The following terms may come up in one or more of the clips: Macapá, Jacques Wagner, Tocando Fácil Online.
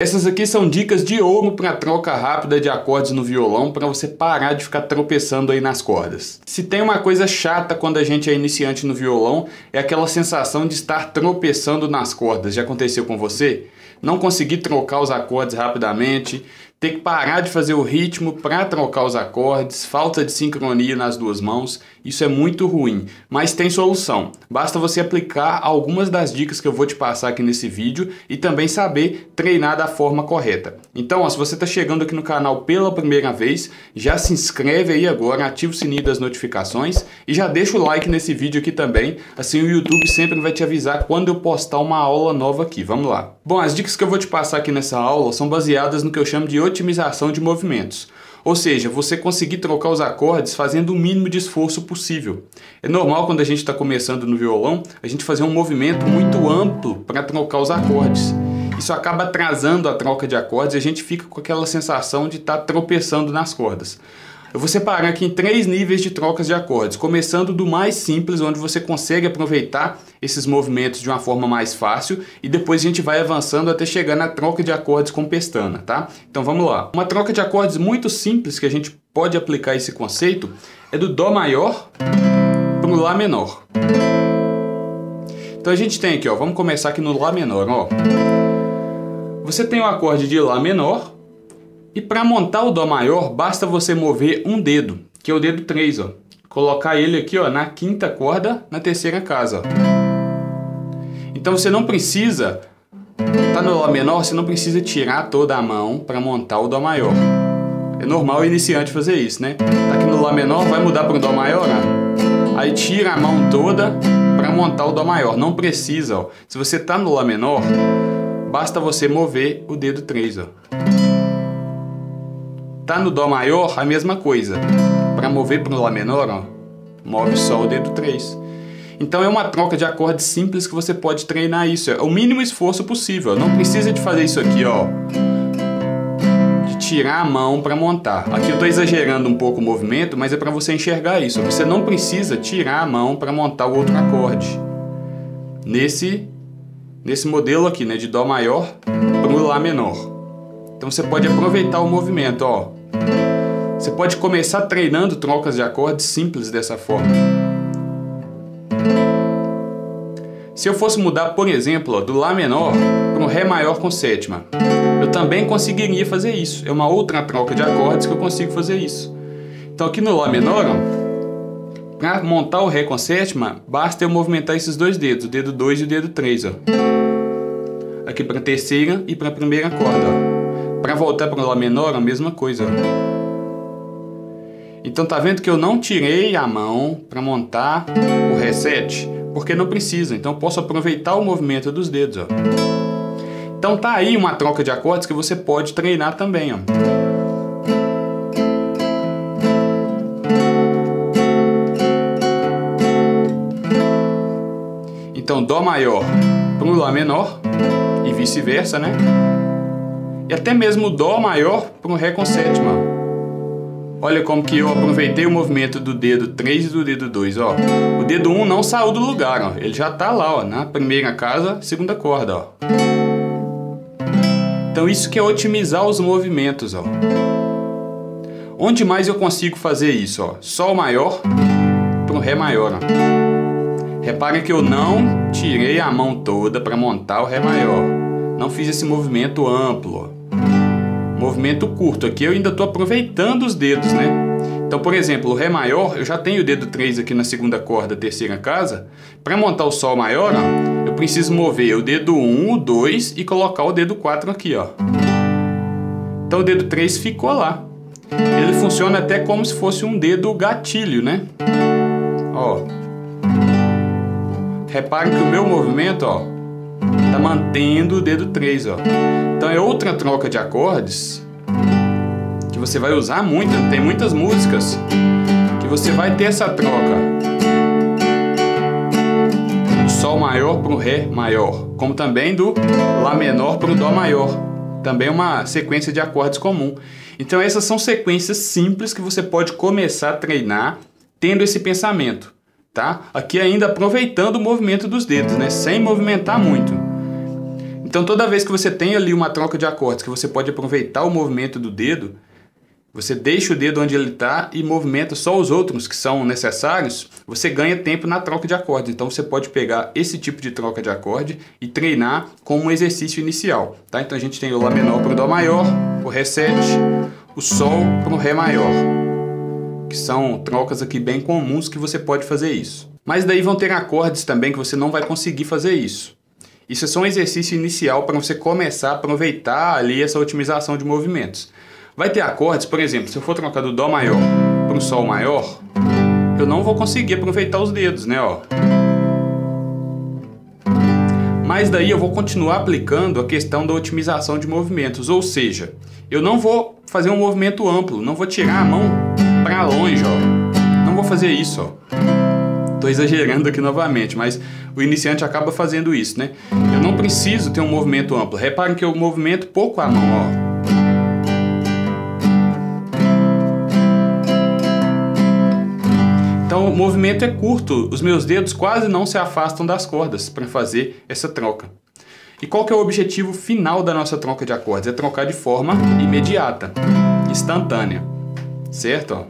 Essas aqui são dicas de ouro para troca rápida de acordes no violão, para você parar de ficar tropeçando aí nas cordas. Se tem uma coisa chata quando a gente é iniciante no violão, é aquela sensação de estar tropeçando nas cordas. Já aconteceu com você? Não conseguir trocar os acordes rapidamente, ter que parar de fazer o ritmo para trocar os acordes, falta de sincronia nas duas mãos, isso é muito ruim, mas tem solução. Basta você aplicar algumas das dicas que eu vou te passar aqui nesse vídeo e também saber treinar da forma correta. Então, ó, se você está chegando aqui no canal pela primeira vez, já se inscreve aí agora, ativa o sininho das notificações e já deixa o like nesse vídeo aqui também, assim o YouTube sempre vai te avisar quando eu postar uma aula nova aqui. Vamos lá. Bom, as dicas que eu vou te passar aqui nessa aula são baseadas no que eu chamo de otimização de movimentos, ou seja, você conseguir trocar os acordes fazendo o mínimo de esforço possível. É normal quando a gente está começando no violão, a gente fazer um movimento muito amplo para trocar os acordes. Isso acaba atrasando a troca de acordes e a gente fica com aquela sensação de estar tropeçando nas cordas. Eu vou separar aqui em três níveis de trocas de acordes, começando do mais simples, onde você consegue aproveitar esses movimentos de uma forma mais fácil, e depois a gente vai avançando até chegar na troca de acordes com pestana, tá? Então vamos lá. Uma troca de acordes muito simples que a gente pode aplicar esse conceito é do Dó maior para o Lá menor. Então a gente tem aqui, ó, vamos começar aqui no Lá menor, ó. Você tem o acorde de Lá menor. E para montar o Dó maior, basta você mover um dedo, que é o dedo 3, ó. Colocar ele aqui, ó, na quinta corda, na terceira casa, ó. Então você não precisa, tá no Lá menor, você não precisa tirar toda a mão para montar o Dó maior. É normal o iniciante fazer isso, né? Tá aqui no Lá menor, vai mudar para o Dó maior, ó. Aí tira a mão toda para montar o Dó maior. Não precisa, ó. Se você tá no Lá menor, basta você mover o dedo 3, ó. Tá no Dó maior, a mesma coisa. Para mover para o Lá menor, ó, move só o dedo 3. Então é uma troca de acordes simples que você pode treinar isso. É o mínimo esforço possível. Não precisa de fazer isso aqui, ó, de tirar a mão para montar. Aqui eu estou exagerando um pouco o movimento, mas é para você enxergar isso. Você não precisa tirar a mão para montar o outro acorde. Nesse modelo aqui, né, de Dó maior para o Lá menor. Então você pode aproveitar o movimento, ó. Você pode começar treinando trocas de acordes simples dessa forma. Se eu fosse mudar, por exemplo, ó, do Lá menor para um Ré maior com sétima, eu também conseguiria fazer isso. É uma outra troca de acordes que eu consigo fazer isso. Então aqui no Lá menor, para montar o Ré com sétima, basta eu movimentar esses dois dedos, o dedo 2 e o dedo 3, ó. Aqui para a terceira e para a primeira corda, ó. Para voltar para o Lá menor, a mesma coisa. Então tá vendo que eu não tirei a mão para montar o Ré 7, porque não precisa. Então eu posso aproveitar o movimento dos dedos, ó. Então tá aí uma troca de acordes que você pode treinar também, ó. Então Dó maior para o Lá menor e vice-versa, né? E até mesmo o Dó maior para um Ré com sétima. Olha como que eu aproveitei o movimento do dedo 3 e do dedo 2, ó. O dedo 1 não saiu do lugar, ó. Ele já tá lá, ó, na primeira casa, segunda corda, ó. Então isso que é otimizar os movimentos, ó. Onde mais eu consigo fazer isso, ó? Sol maior para um Ré maior, ó. Repara que eu não tirei a mão toda para montar o Ré maior. Não fiz esse movimento amplo, ó. Movimento curto, aqui eu ainda estou aproveitando os dedos, né? Então, por exemplo, o Ré maior, eu já tenho o dedo 3 aqui na segunda corda, terceira casa. Para montar o Sol maior, ó, eu preciso mover o dedo 1, o 2 e colocar o dedo 4 aqui, ó. Então o dedo 3 ficou lá. Ele funciona até como se fosse um dedo gatilho, né? Ó. Repare que o meu movimento, ó, tá mantendo o dedo 3, ó. Então é outra troca de acordes que você vai usar muito, tem muitas músicas que você vai ter essa troca. Do Sol maior para o Ré maior, como também do Lá menor para o Dó maior. Também uma sequência de acordes comum. Então essas são sequências simples que você pode começar a treinar tendo esse pensamento, tá? Aqui ainda aproveitando o movimento dos dedos, né? Sem movimentar muito. Então toda vez que você tem ali uma troca de acordes que você pode aproveitar o movimento do dedo, você deixa o dedo onde ele está e movimenta só os outros que são necessários, você ganha tempo na troca de acorde. Então você pode pegar esse tipo de troca de acorde e treinar como um exercício inicial. Tá? Então a gente tem o Lá menor para o Dó maior, o Ré7, o Sol para o Ré maior, que são trocas aqui bem comuns que você pode fazer isso. Mas daí vão ter acordes também que você não vai conseguir fazer isso. Isso é só um exercício inicial para você começar a aproveitar ali essa otimização de movimentos. Vai ter acordes, por exemplo, se eu for trocar do Dó maior para o Sol maior, eu não vou conseguir aproveitar os dedos, né? Ó. Mas daí eu vou continuar aplicando a questão da otimização de movimentos, ou seja, eu não vou fazer um movimento amplo, não vou tirar a mão para longe, ó. Não vou fazer isso, ó. Estou exagerando aqui novamente, mas o iniciante acaba fazendo isso, né? Eu não preciso ter um movimento amplo, reparem que eu movimento pouco a mão, ó. Então o movimento é curto, os meus dedos quase não se afastam das cordas para fazer essa troca. E qual que é o objetivo final da nossa troca de acordes? É trocar de forma imediata, instantânea, certo? Ó.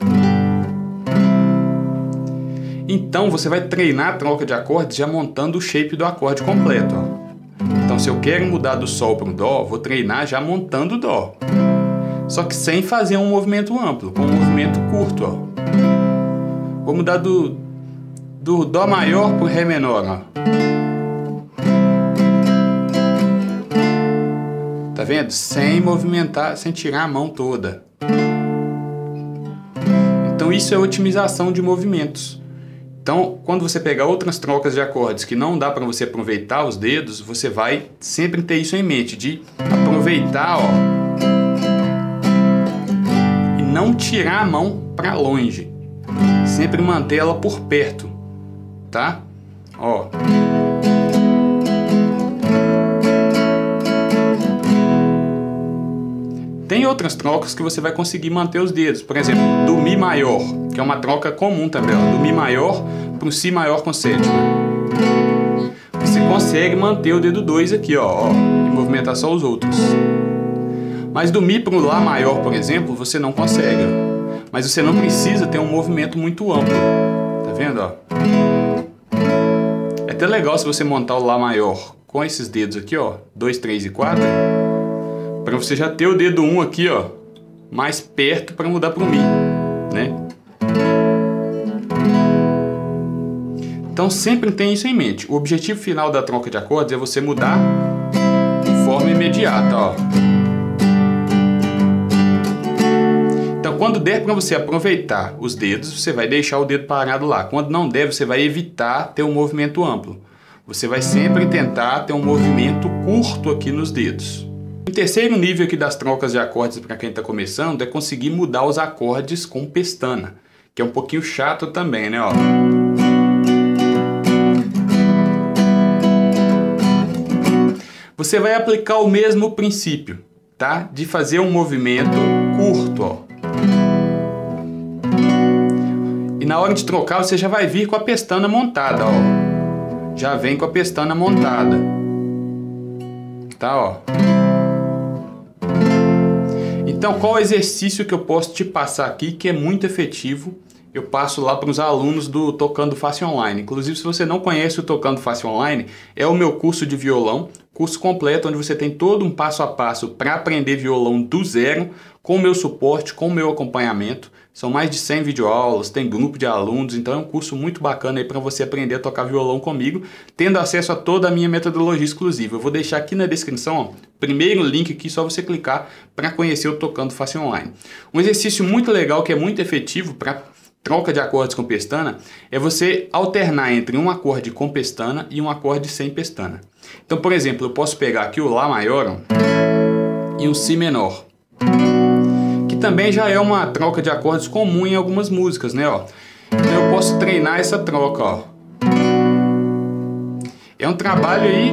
Então você vai treinar a troca de acordes já montando o shape do acorde completo. Ó. Então se eu quero mudar do Sol para o Dó, vou treinar já montando o Dó. Só que sem fazer um movimento amplo, com um movimento curto. Ó. Vou mudar do Dó maior para o Ré menor, ó. Tá vendo? Sem movimentar, sem tirar a mão toda. Então isso é otimização de movimentos. Então quando você pegar outras trocas de acordes que não dá para você aproveitar os dedos, você vai sempre ter isso em mente, de aproveitar, ó, e não tirar a mão para longe. Sempre manter ela por perto, tá? Ó. Tem outras trocas que você vai conseguir manter os dedos, por exemplo, do Mi maior, que é uma troca comum também, ó, do Mi maior para o Si maior com sétima. Você consegue manter o dedo 2 aqui, ó, e movimentar só os outros. Mas do Mi para o Lá maior, por exemplo, você não consegue, ó. Mas você não precisa ter um movimento muito amplo, tá vendo? Ó? É até legal se você montar o Lá maior com esses dedos aqui, ó, 2, 3 e 4, para você já ter o dedo 1 aqui, ó, mais perto para mudar para o Mi, né? Então sempre tem isso em mente. O objetivo final da troca de acordes é você mudar de forma imediata, ó. Quando der para você aproveitar os dedos, você vai deixar o dedo parado lá. Quando não der, você vai evitar ter um movimento amplo. Você vai sempre tentar ter um movimento curto aqui nos dedos. O terceiro nível aqui das trocas de acordes para quem está começando é conseguir mudar os acordes com pestana, que é um pouquinho chato também, né? Ó. Você vai aplicar o mesmo princípio, tá? De fazer um movimento curto, ó. E na hora de trocar você já vai vir com a pestana montada, ó. Já vem com a pestana montada. Tá, ó. Então qual o exercício que eu posso te passar aqui que é muito efetivo? Eu passo lá para os alunos do Tocando Fácil Online. Inclusive, se você não conhece o Tocando Fácil Online, é o meu curso de violão, curso completo onde você tem todo um passo a passo para aprender violão do zero, com o meu suporte, com o meu acompanhamento. São mais de 100 videoaulas, tem grupo de alunos, então é um curso muito bacana aí para você aprender a tocar violão comigo, tendo acesso a toda a minha metodologia exclusiva. Eu vou deixar aqui na descrição, ó, primeiro link aqui, só você clicar para conhecer o Tocando Fácil Online. Um exercício muito legal, que é muito efetivo para troca de acordes com pestana, é você alternar entre um acorde com pestana e um acorde sem pestana. Então, por exemplo, eu posso pegar aqui o Lá maior e um Si menor, que também já é uma troca de acordes comum em algumas músicas, né? Ó. Então eu posso treinar essa troca, ó. É um trabalho aí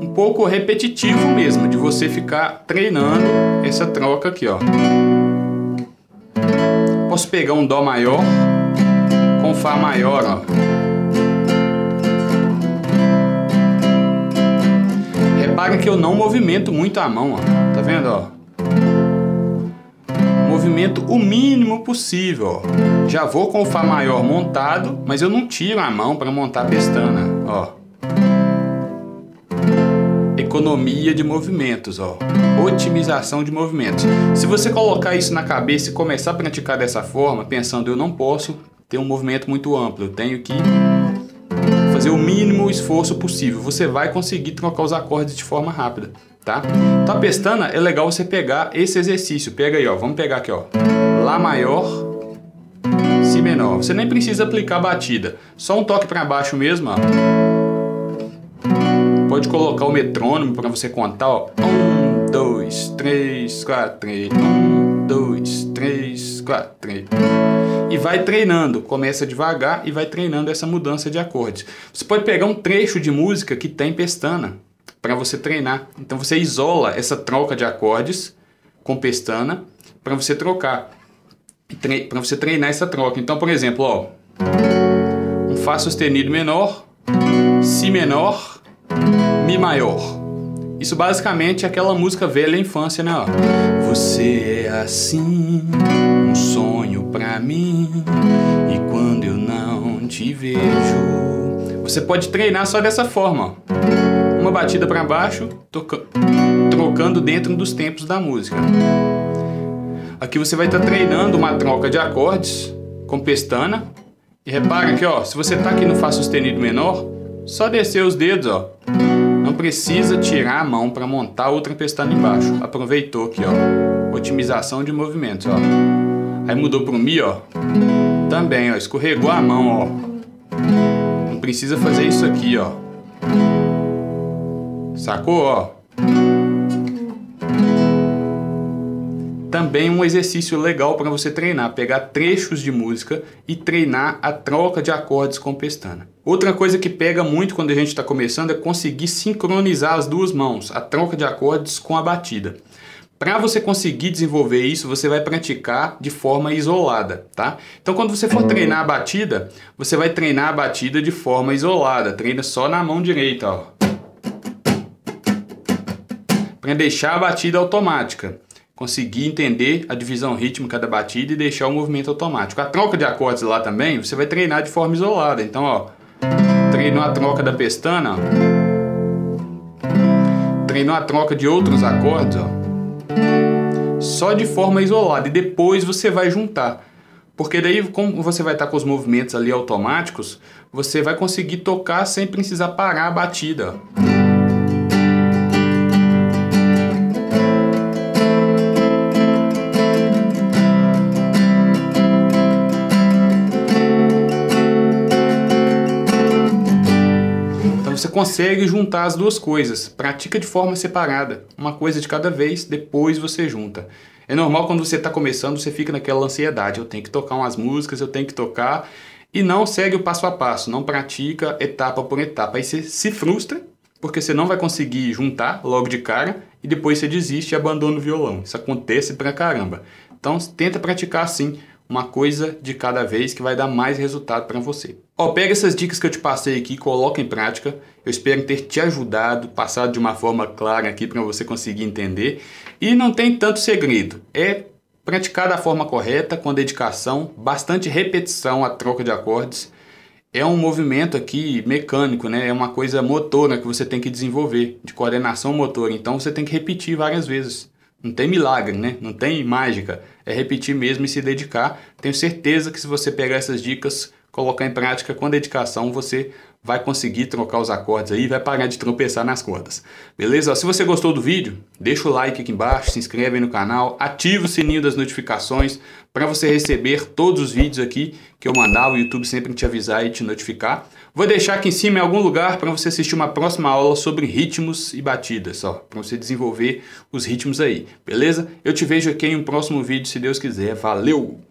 um pouco repetitivo mesmo, de você ficar treinando essa troca aqui, ó. Posso pegar um Dó maior com Fá maior, ó. Repara que eu não movimento muito a mão, ó. Tá vendo, ó? Movimento o mínimo possível, ó. Já vou com o Fá maior montado, mas eu não tiro a mão para montar a pestana, ó. Economia de movimentos, ó. Otimização de movimentos. Se você colocar isso na cabeça e começar a praticar dessa forma, pensando, eu não posso ter um movimento muito amplo, eu tenho que fazer o mínimo esforço possível, você vai conseguir trocar os acordes de forma rápida, tá? Então a pestana é legal você pegar esse exercício, pega aí, ó, vamos pegar aqui, ó, Lá maior, Si menor, você nem precisa aplicar a batida, só um toque para baixo mesmo, ó. Pode colocar o metrônomo para você contar, ó, 1, 2, 3, 4, 1, 2, 3, 4, 3. E vai treinando, começa devagar e vai treinando essa mudança de acordes. Você pode pegar um trecho de música que tem pestana para você treinar. Então você isola essa troca de acordes com pestana para você trocar, para você treinar essa troca. Então, por exemplo, ó, um Fá sustenido menor, Si menor, Mi maior. Isso basicamente é aquela música velha da infância, né? Ó. Você é assim, um sonho pra mim, e quando eu não te vejo... Você pode treinar só dessa forma, ó. Uma batida pra baixo, trocando dentro dos tempos da música. Aqui você vai estar treinando uma troca de acordes com pestana. E repara que, ó, se você tá aqui no Fá sustenido menor, só descer os dedos, ó. Não precisa tirar a mão para montar outra pestana embaixo. Aproveitou aqui, ó. Otimização de movimentos, ó. Aí mudou pro Mi, ó. Também, ó. Escorregou a mão, ó. Não precisa fazer isso aqui, ó. Sacou, ó? Também um exercício legal para você treinar, pegar trechos de música e treinar a troca de acordes com pestana. Outra coisa que pega muito quando a gente está começando é conseguir sincronizar as duas mãos, a troca de acordes com a batida. Para você conseguir desenvolver isso, você vai praticar de forma isolada, tá? Então quando você for treinar a batida, você vai treinar a batida de forma isolada, treina só na mão direita, ó. Para deixar a batida automática. Conseguir entender a divisão rítmica da batida e deixar o movimento automático. A troca de acordes lá também, você vai treinar de forma isolada. Então, ó, treinou a troca da pestana, ó. Treinou a troca de outros acordes, ó. Só de forma isolada e depois você vai juntar. Porque daí, como você vai estar com os movimentos ali automáticos, você vai conseguir tocar sem precisar parar a batida, ó. Você consegue juntar as duas coisas, pratica de forma separada, uma coisa de cada vez, depois você junta. É normal quando você está começando, você fica naquela ansiedade, eu tenho que tocar umas músicas, eu tenho que tocar, e não segue o passo a passo, não pratica etapa por etapa, aí você se frustra, porque você não vai conseguir juntar logo de cara, e depois você desiste e abandona o violão, isso acontece pra caramba. Então tenta praticar assim, uma coisa de cada vez que vai dar mais resultado para você. Ó, pega essas dicas que eu te passei aqui, coloca em prática. Eu espero ter te ajudado, passado de uma forma clara aqui para você conseguir entender. E não tem tanto segredo. É praticar da forma correta, com dedicação, bastante repetição à troca de acordes. É um movimento aqui mecânico, né? É uma coisa motora que você tem que desenvolver, de coordenação motora. Então você tem que repetir várias vezes. Não tem milagre, né? Não tem mágica. É repetir mesmo e se dedicar. Tenho certeza que se você pegar essas dicas, colocar em prática com dedicação, você vai conseguir trocar os acordes aí e vai parar de tropeçar nas cordas. Beleza? Se você gostou do vídeo, deixa o like aqui embaixo, se inscreve aí no canal, ativa o sininho das notificações para você receber todos os vídeos aqui que eu mandar, o YouTube sempre te avisar e te notificar. Vou deixar aqui em cima em algum lugar para você assistir uma próxima aula sobre ritmos e batidas, ó, para você desenvolver os ritmos aí, beleza? Eu te vejo aqui em um próximo vídeo, se Deus quiser. Valeu!